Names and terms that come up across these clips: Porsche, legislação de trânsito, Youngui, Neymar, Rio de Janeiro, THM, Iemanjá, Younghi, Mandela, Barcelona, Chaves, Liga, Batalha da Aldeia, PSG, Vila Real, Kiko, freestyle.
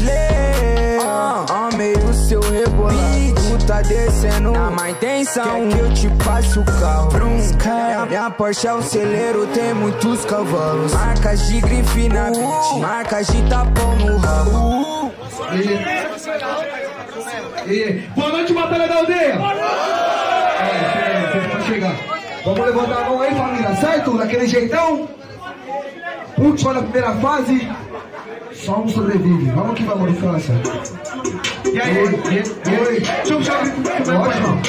deslê. Amei o seu rebolado, tu tá descendo na má intenção. Quer que eu te passe o carro? Minha Porsche é um celeiro, tem muitos cavalos. Marcas de grife na beat, marcas de tapão no rabo. Boa noite, Batalha da Aldeia. Vamos levantar a mão aí, família, certo? Daquele jeitão. Última da primeira fase. Só um sobrevive. Vamos que vamos, França. E aí? Oi. Deixa eu puxar o grito. Ótimo.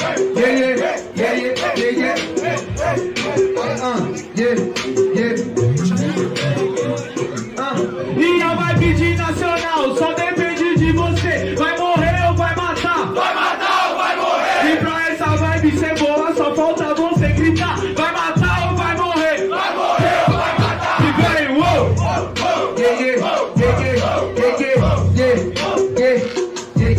Minha vibe de nacional, só depende de você. Vai morrer ou vai matar? Vai matar ou vai morrer? E pra essa vibe ser boa, só falta você gritar. Vai matar ou vai morrer? Vai morrer ou vai matar? E vai, demorou. Eu já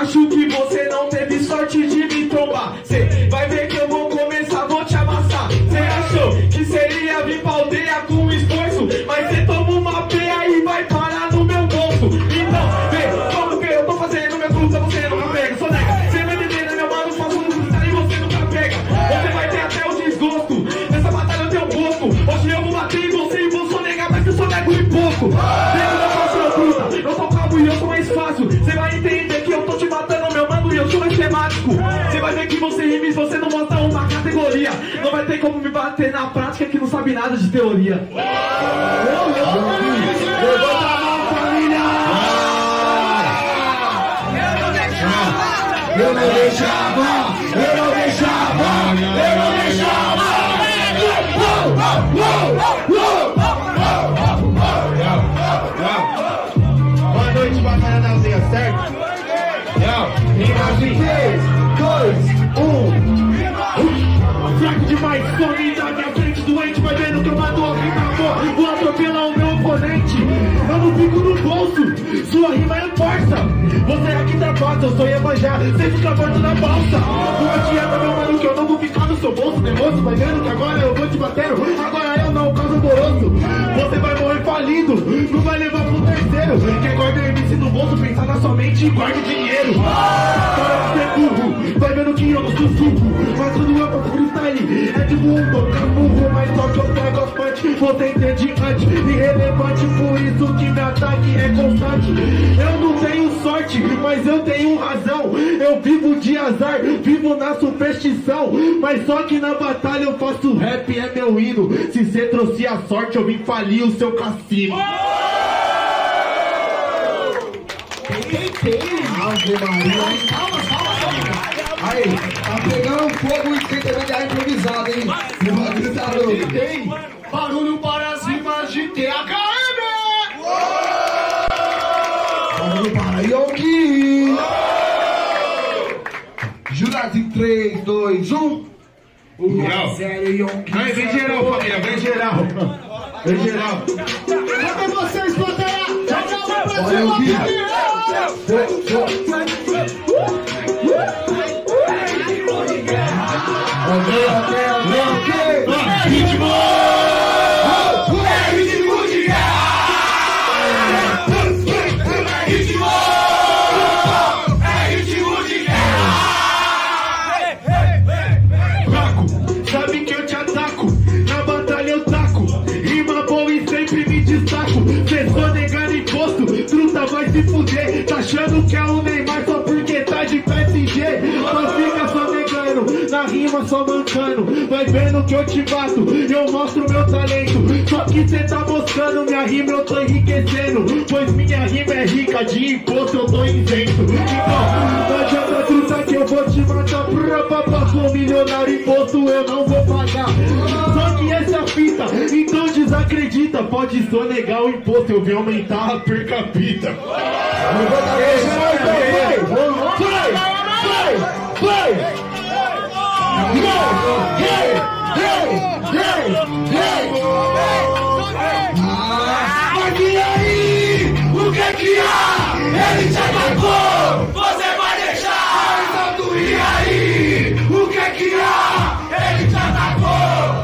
acho que você não teve sorte de me trombar. Cê vai ver que eu vou começar, vou te amassar. Cê achou que seria vir pra aldeia com esforço, mas cê toma uma peia e vai parar no meu bolso. Então vê como que eu tô fazendo meu fruto, você não me pega, só nega. Cê vai entender, né, meu mano, faço no cristal e você nunca pega. Você vai ter até o desgosto, nessa batalha eu tenho gosto. Hoje eu vou bater em você e vou só negar, mas eu só nego em pouco. Eu sou cabo e eu sou mais fácil. Você vai entender que eu tô te matando, meu mano, e eu sou mais temático. Você vai ver que você rimes, você não mostra uma categoria. Não vai ter como me bater na prática que não sabe nada de teoria. Levanta a mão, família! Eu não deixava! Eu não deixava! Eu não deixava! Boa noite, Batalha da Aldeia, certo? Em 3, 2, 1. Fraco demais, sorri da minha frente, doente, vai vendo que eu mato a rima. Vou atropelar o meu oponente, eu não fico no bolso, sua rima é força. Você aqui da bota, eu sou Iemanjá, você fica morto na balsa. Não adianta, meu mano, que eu não vou ficar no seu bolso, meu moço, vai vendo que agora eu vou te bater. Agora eu não causo alvoroço, você vai morrer falido, não vai levar pro terceiro. Quer guarda MC no bolso, pensar na sua mente e guarde dinheiro. Para de ser burro, vai vendo que eu não sou suco, mas quando eu faço freestyle, é de mundo, camurro, mas só que eu pego as punch, você entende antes e por isso que meu ataque é constante. Eu não tenho sorte, mas eu tenho razão. Eu vivo de azar, vivo na superstição, mas só que na batalha eu faço rap, é meu hino. Se cê trouxe a sorte, eu vim falir o seu cassino. Aí, tá pegando fogo e tem que dar improvisado, hein? Tem barulho para as rimas de THM! Barulho para Youngui! Jurados em 3, 2, 1! 1 a 0, Youngui! Vem geral, família, vem geral! Vem geral! Cadê vocês, plateia? Já acabou pra cima, tá achando que é o Neymar só porque tá de PSG. Mas fica só negando, na rima só mancando. Vai vendo que eu te bato, eu mostro meu talento. Só que cê tá mostrando, minha rima eu tô enriquecendo. Pois minha rima é rica, de imposto eu tô isento. Então, não adianta truta que eu vou te matar. Pra sou milionário, imposto eu não vou pagar. Só que essa fita, então desacredita. Pode sonegar o imposto, eu vim aumentar a per capita. Mas e aí? O que é que há? Ele te marcou, você vai deixar. E aí? O que é que há? Ele te atacou.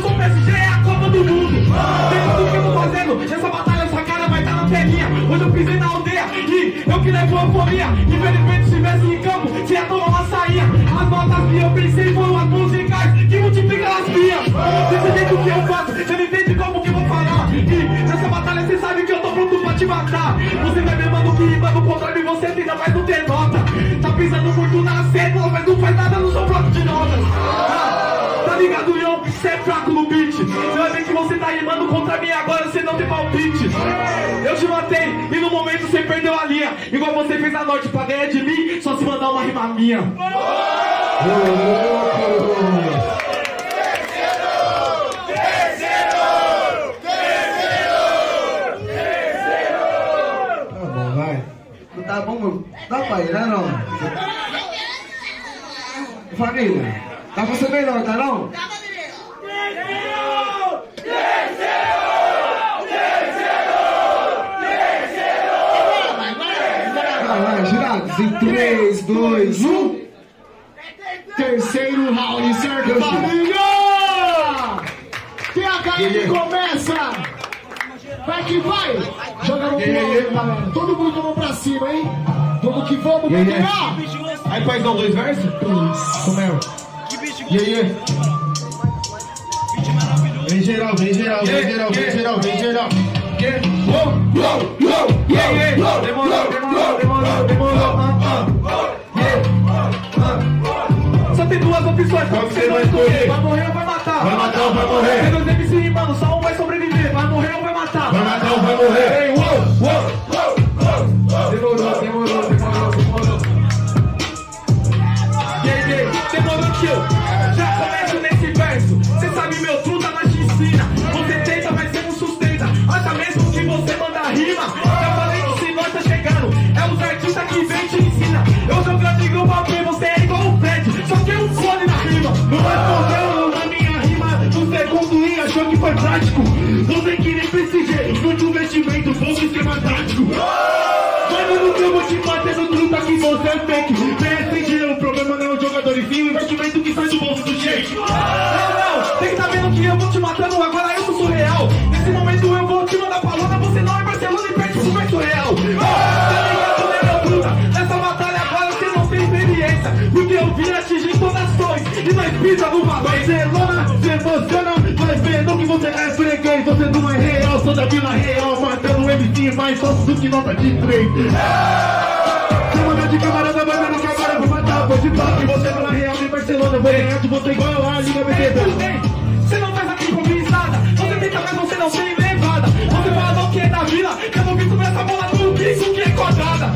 eu sou PSG, é a Copa do Mundo. Veja tudo que eu tô fazendo, essa batalha, essa cara vai estar na telinha. Hoje eu pisei na aldeia e eu que levo a euforia. Infelizmente se tivesse em campo, se ia tomar uma sainha. As notas que eu pensei foram as musicais que multiplicam as minhas. Desse jeito que eu faço, você não entende como que eu vou falar. E nessa batalha você sabe que eu tô pronto pra te matar. Você vai me mandando que rima no contrário e você ainda mais não ter nota. Tá pisando muito na cena, mas não faz nada no seu bloco de notas. Tá ligado, Young? Você é fraco no beat. Você vai ver que você tá rimando contra mim agora, você não tem palpite. Eu te matei e no momento você perdeu a linha. Igual você fez a noite pra ganhar de mim, só se mandar uma rima minha. Terceiro! Tá bom, vai. Não tá bom, meu? Dá pra ir, né, não? Família, dá pra ser melhor, tá não? Girados em 3, 2, 1. Terceiro round, certo, família? THM começa. Vai que vai. Joga no pulão. Todo mundo com a mão pra cima, hein? Vamos que vamos, vai pegar. Aí faz não, dois versos? Como é? E aí? Vem geral, vem geral, vem geral, vem geral, vem geral. Demorou. Só tem duas opções, qual que você vai escolher? Vai morrer ou vai matar? Vai matar ou vai morrer? Tem dois MC rimando, só um vai sobreviver. Vai morrer ou vai matar? Vai matar ou vai morrer? Demorou, demorou. Demorou, tio. Já começo nesse verso. Cê sabe meu truta, mas te ensina. Você tenta, mas cê não sustenta. Acha mesmo que você manda rima? Já falei que se nós tá chegando, é os artistas que vem te ensina. Eu jogando igual pra ver, você é igual o Fred. Só que eu um fone na rima. Não respondeu na minha rima. No segundo e achou que foi prático. Não vem que nem PSG. Muito investimento, bom sistema tático. Mano, no que eu vou te bater no truta que você é fake. E o investimento que sai do bolso do jeito. Não, tem que tá vendo que eu vou te matando. Agora eu sou surreal. Nesse momento eu vou te mandar pra lona. Você não é Barcelona e perde pro verso real. Tá ligado, né, meu Bruno? Nessa batalha agora você não tem experiência. Porque eu vim atingir todas as coisas. E nós pisa numa Barcelona. Se emociona, mas vendo que você é freguês. Você não é real, sou da Vila Real. Matando o MC mais fácil do que nota de 3. Semana de camarada, mas eu não quero. Pois de papo, você não é real em Barcelona. Eu vou ganhar de você igual eu lá, Liga, bebê. Você não faz aqui improvisada. Você tenta, mas você não tem levada. Você fala o que é da vila. Eu não visto nessa bola tudo isso que é quadrada.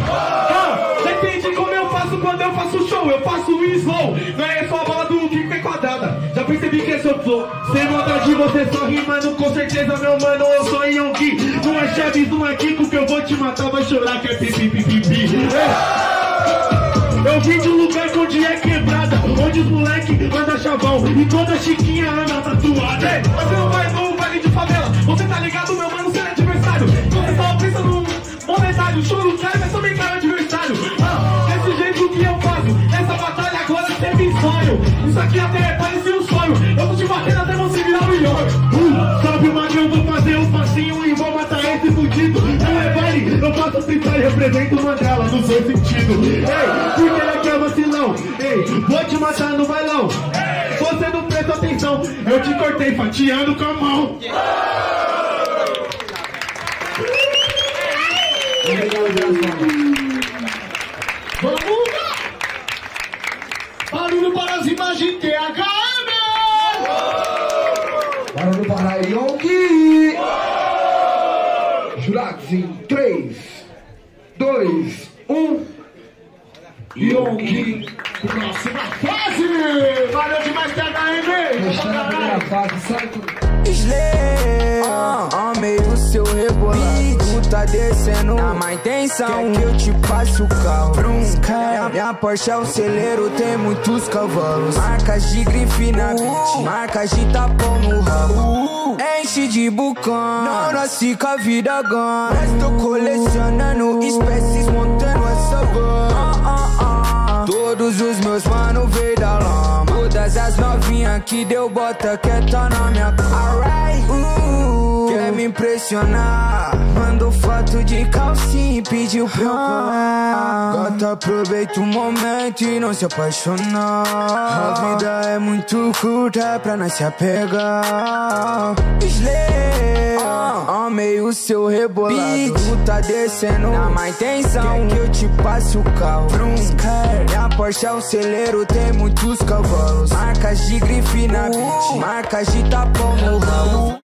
Não, depende como eu faço quando eu faço show. Eu faço um slow. Não é só a bola do Kiko que é quadrada. Já percebi que é seu flow. Sem maldade, você só rimando. Com certeza, meu mano, eu sou Younghi. Não é Chaves, não é Kiko que eu vou te matar. Vai chorar que é pipi. Eu vim de um lugar onde é quebrada, onde os moleque manda chavão e toda chiquinha anda tatuada. Ei, você não vai no baile de favela, você tá ligado, meu mano, você é adversário. Você só pensa no monetário, choro cai, mas também cai o adversário. Desse jeito que eu faço, essa batalha agora teve sonho. Isso aqui até parecia um sonho, eu tô te batendo até você virar melhor. Sabe, mano, eu vou fazer um passinho e vou matar esse fudido. Não é baile, eu faço sentar e represento o Mandela no seu sentido. Ei, ei, vou te matar no bailão. Ei. Você não prestou atenção. Eu te cortei fatiando com a mão. Vamos lá. Barulho para as imagens THM. Barulho para Youngui. Jurados em 3, 2, 1. Younghi, próxima fase! Valeu demais, THM! Amei o seu rebolado. Tu tá descendo na má intenção. Quer que eu te passe o carro? Minha Porsche é o celeiro, tem muitos cavalos. Marcas de grife na frente, marcas de tapão no rabo. Enche de bucão, não nasci com a vida ganha. Mas tô colecionando espécies, montando essa van. Todos os meus mano veio da lama. Todas as novinhas que deu bota, quer tá na minha cara. Quer me impressionar, mandou foto de calcinha e pediu pra eu colar. Gata, aproveita o momento e não se apaixonar. A vida é muito curta pra não se apegar. Slay, amei o seu rebolado. Tu tá descendo na má intenção, quer que eu te passe o carro. Minha Porsche é o celeiro, tem muitos cavalos. Marcas de grife na beat, marcas de tapão no ralo.